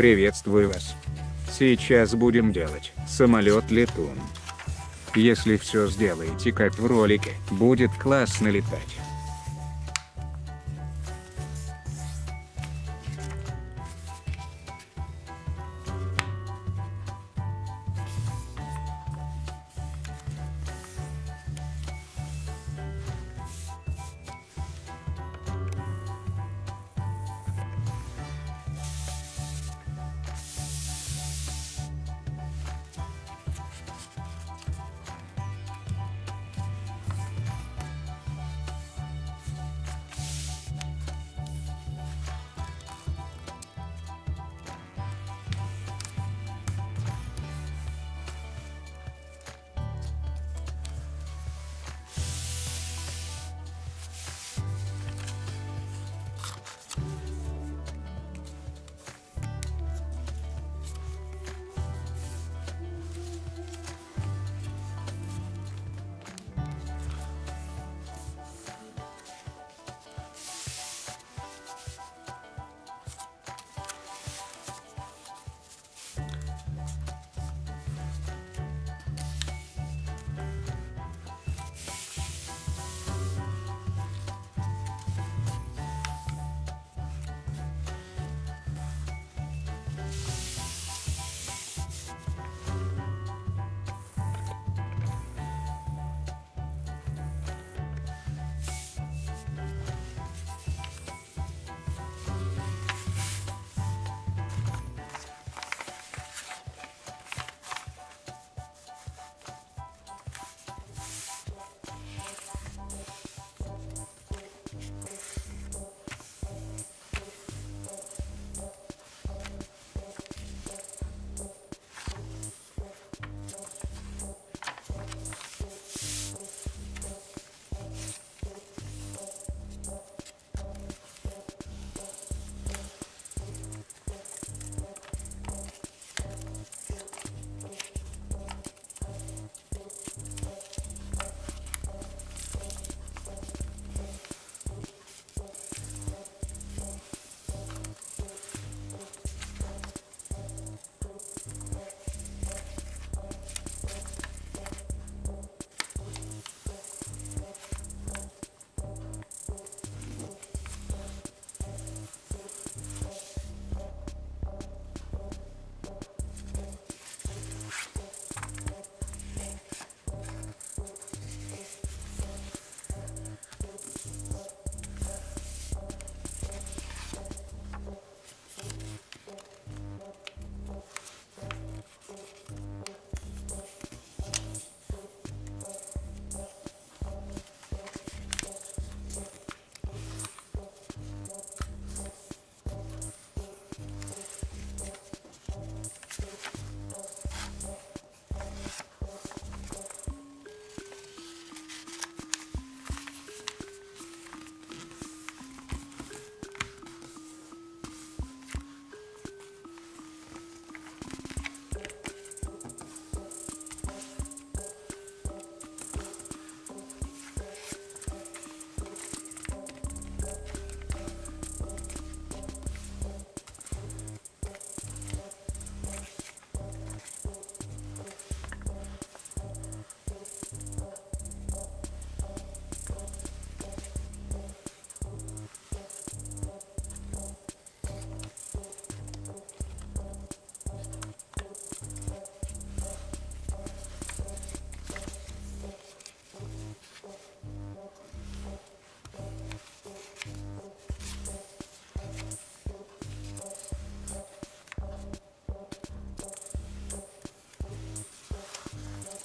Приветствую вас. Сейчас будем делать самолет-летун. Если все сделаете как в ролике, будет классно летать.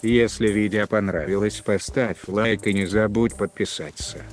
Если видео понравилось, поставь лайк и не забудь подписаться.